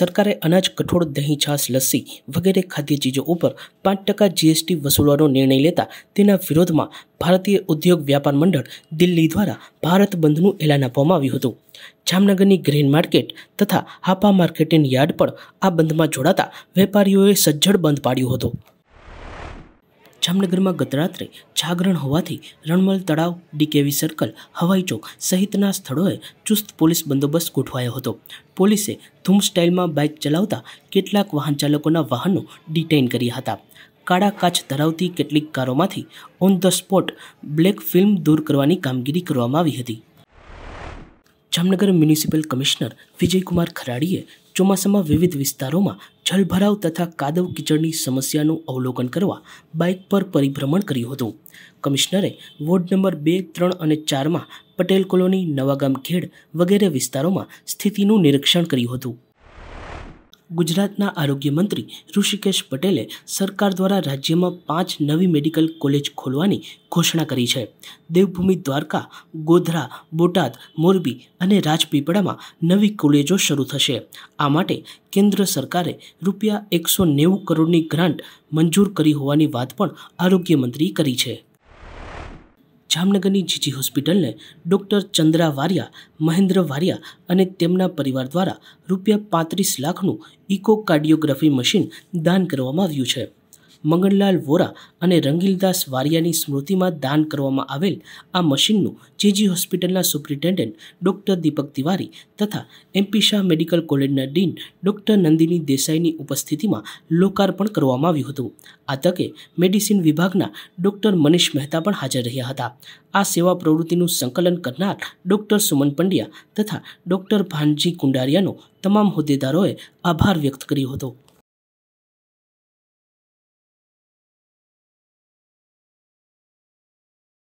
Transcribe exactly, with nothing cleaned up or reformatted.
સરકારે અનાજ કઠોળ દહીં છાશ લસ્સી વગેરે ખાદ્ય ચીજો ઉપર પાંચ ટકા જીએસટી વસૂલવાનો નિર્ણય લેતા તેના વિરોધમાં ભારતીય ઉદ્યોગ વ્યાપાર મંડળ દિલ્હી દ્વારા ભારત બંધનું એલાન આપવામાં આવ્યું હતું. જામનગરની ગ્રેન માર્કેટ તથા હાપા માર્કેટિંગ યાર્ડ પર આ બંધમાં જોડાતા વેપારીઓએ સજ્જડ બંધ પાડ્યો હતો. જામનગરમાં ગત રાત્રે જાગરણ હોવાથી રણમલ તળાવ, ડીકેવી સર્કલ, હવાઈ ચોક સહિતના સ્થળોએ ચુસ્ત પોલીસ બંદોબસ્ત ગોઠવાયો હતો. પોલીસે ધૂમ સ્ટાઇલમાં બાઇક ચલાવતા કેટલાક વાહન ચાલકોના વાહનો ડિટેઇન કર્યા હતા. કાળા કાચ ધરાવતી કેટલીક કારોમાંથી on the spot black film દૂર કરવાની કામગીરી કરવામાં આવી હતી. જામનગર મ્યુનિસિપલ કમિશનર વિજય કુમાર ખરાડીએ ચોમાસામાં વિવિધ વિસ્તારોમાં જલભરાવ તથા કાદવ કિચડની સમસ્યાનું અવલોકન કરવા બાઇક પર પરિભ્રમણ કર્યું હતું. કમિશનરે વોર્ડ નંબર બે ત્રણ અને ચારમાં પટેલ કોલોની, નવાગામ ખેડ વગેરે વિસ્તારોમાં સ્થિતિનું નિરીક્ષણ કર્યું હતું. ગુજરાતના આરોગ્ય મંત્રી ઋષિકેશ પટેલે સરકાર દ્વારા રાજ્યમાં પાંચ નવી મેડિકલ કોલેજ ખોલવાની ઘોષણા કરી છે. દેવભૂમિ, દ્વારકા, ગોધરા, બોટાદ, મોરબી અને રાજપીપળામાં નવી કોલેજો શરૂ થશે. આ માટે કેન્દ્ર સરકારે રૂપિયા એકસો નેવું કરોડની ગ્રાન્ટ મંજૂર કરી હોવાની વાત પણ આરોગ્યમંત્રી કરી છે. જામનગરની જીજી હોસ્પિટલને ડૉક્ટર ચંદ્રા વાડિયા, મહેન્દ્ર વાડિયા અને તેમના પરિવાર દ્વારા રૂપિયા પાંત્રીસ લાખનું ઇકોકાર્ડિયોગ્રાફી મશીન દાન કરવામાં આવ્યું છે. મંગલલાલ વોરા અને રંગીલદાસ વારિયાની સ્મૃતિમાં દાન કરવામાં આવેલ આ મશીનનું જેજી હોસ્પિટલના સુપ્રિન્ટેન્ડન્ટ ડૉક્ટર દીપક તિવારી તથા એમ પી શાહ મેડિકલ કોલેજના ડીન ડૉક્ટર નંદિની દેસાઈની ઉપસ્થિતિમાં લોકાર્પણ કરવામાં આવ્યું હતું. આ તકે મેડિસિન વિભાગના ડૉક્ટર મનીષ મહેતા પણ હાજર રહ્યા હતા. આ સેવા પ્રવૃત્તિનું સંકલન કરનાર ડૉક્ટર સુમન પંડ્યા તથા ડૉક્ટર ભાનજી કુંડારિયાનો તમામ હોદ્દેદારોએ આભાર વ્યક્ત કર્યો હતો.